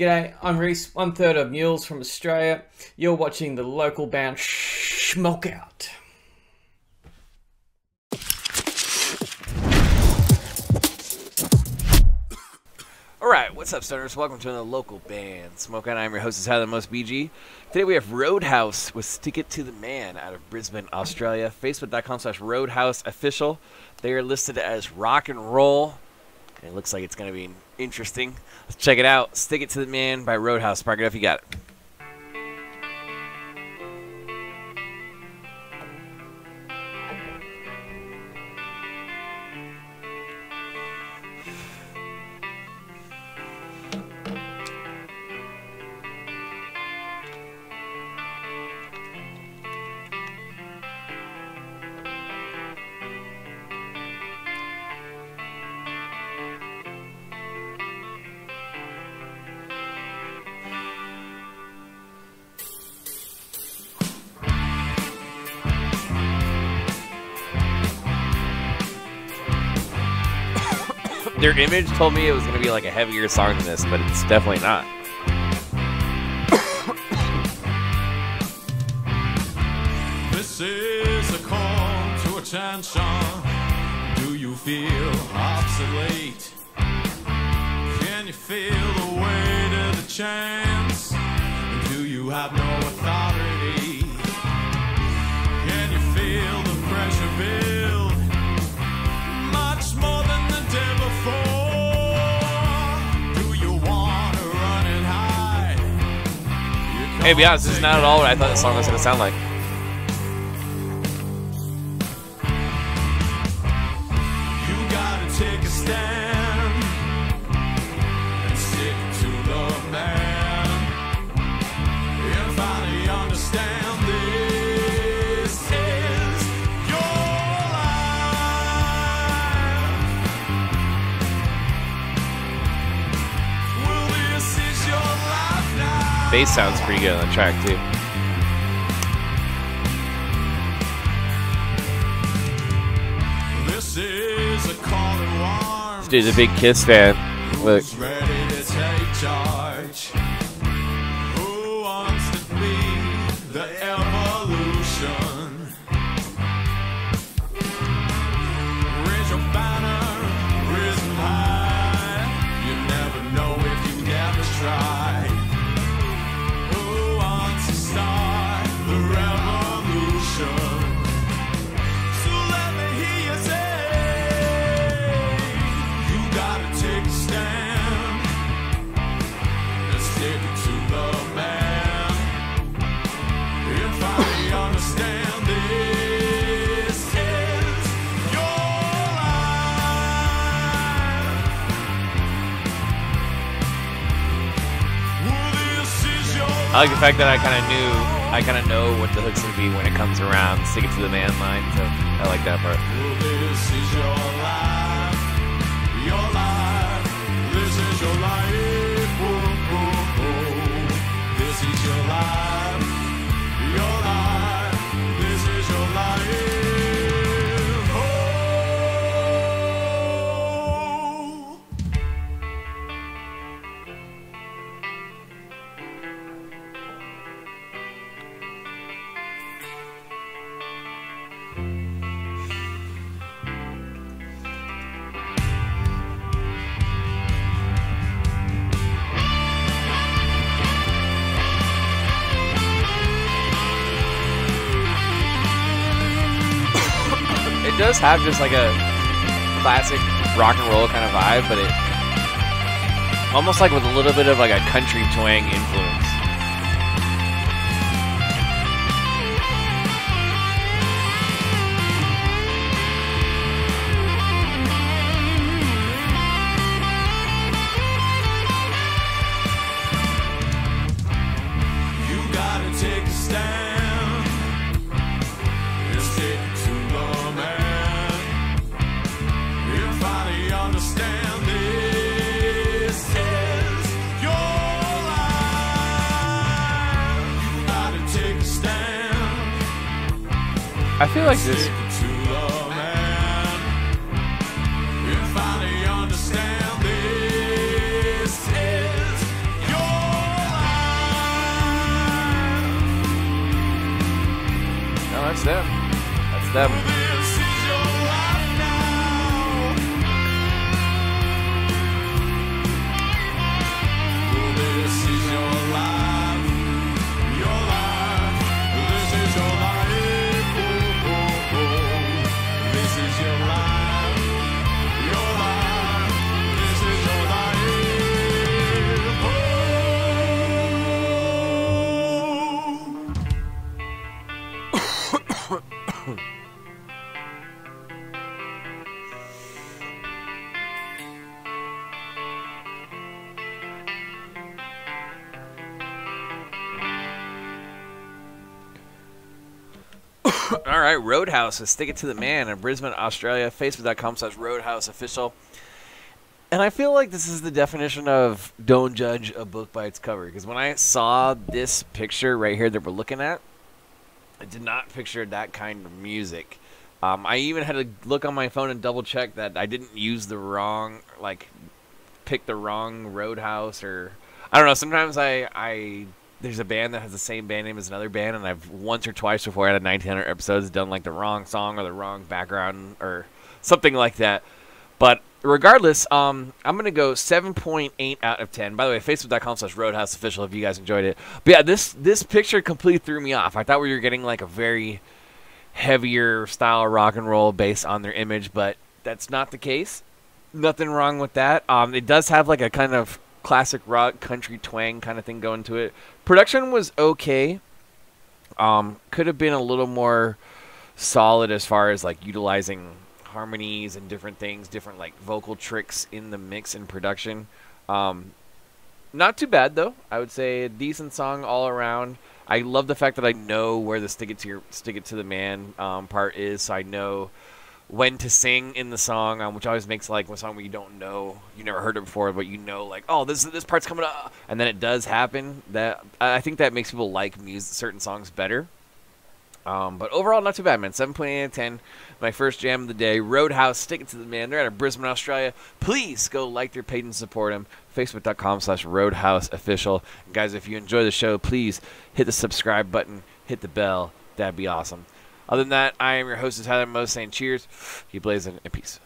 G'day, I'm Reese, one third of Mules from Australia. You're watching the Local Band Smokeout. Alright, what's up, starters? Welcome to another Local Band Smokeout. I'm your host, Tyler Mose, BG. Today we have Roadhouse with Stick It to the Man out of Brisbane, Australia. Facebook.com/Roadhouse official. They are listed as rock and roll. It looks like it's going to be interesting. Let's check it out. Stick It to the Man by Roadhouse. Spark it up if you got it. Their image told me it was going to be like a heavier song than this, but it's definitely not. This is a call to attention. Do you feel obsolete? Can you feel the weight of the chance? Do you have no authority? Can you feel the pressure build? Much more than the day before. Do you want to run and hide? Hey, be honest, this is not at all what I thought the song was going to sound like. You gotta take a stand and stick to the man. If I understand this. Bass sounds pretty good on the track too. This is a call to arms. This dude's a big Kiss fan. Look. Who's ready to take charge? Who wants to be the evolution? Raise your banner, risen high. You never know if you never try. I like the fact that I kind of know what the hook's gonna be when it comes around. Stick it to the man line, so I like that part. Well, this is your life, this is your life, oh, oh, oh. This is your life, your life, this is your life, oh. It does have just like a classic rock and roll kind of vibe, but it almost like with a little bit of like a country twang influence. I feel like this. You finally understand this is your That's them. That's them. This is your life. Your life. This is your life. Oh, oh, oh. This is your life. Your life. This is your life. Oh. All right, Roadhouse is Stick It to the Man in Brisbane, Australia. Facebook.com/Roadhouse official. And I feel like this is the definition of don't judge a book by its cover. Because when I saw this picture right here that we're looking at, I did not picture that kind of music. I even had to look on my phone and double check that I didn't use the wrong, like, pick the wrong Roadhouse or I don't know. Sometimes I there's a band that has the same band name as another band, and I've once or twice before out of 1900 episodes done like the wrong song or the wrong background or something like that. But regardless, I'm going to go 7.8 out of 10. By the way, Facebook.com/Roadhouse official if you guys enjoyed it. But yeah, this picture completely threw me off. I thought we were getting like a very heavier style of rock and roll based on their image, but that's not the case. Nothing wrong with that. It does have like a kind of classic rock country twang kind of thing going to it. Production was okay. Could have been a little more solid as far as like utilizing harmonies and different things, different like vocal tricks in the mix and production. Not too bad though. I would say a decent song all around. I love the fact that I know where the stick it to the man part is, so I know when to sing in the song, which always makes like a song where you don't know, you never heard it before, but you know, like, oh, this part's coming up, and then it does happen. That I think that makes people like music, certain songs better. But overall, not too bad, man. 7.8 out of 10. My first jam of the day, Roadhouse, Stick It to the Man. They're out of Brisbane, Australia. Please go like their page and support them. Facebook.com/Roadhouse official. And guys, if you enjoy the show, please hit the subscribe button, hit the bell. That'd be awesome. Other than that, I am your host, Tyler Mose, saying cheers, keep blazing, and peace.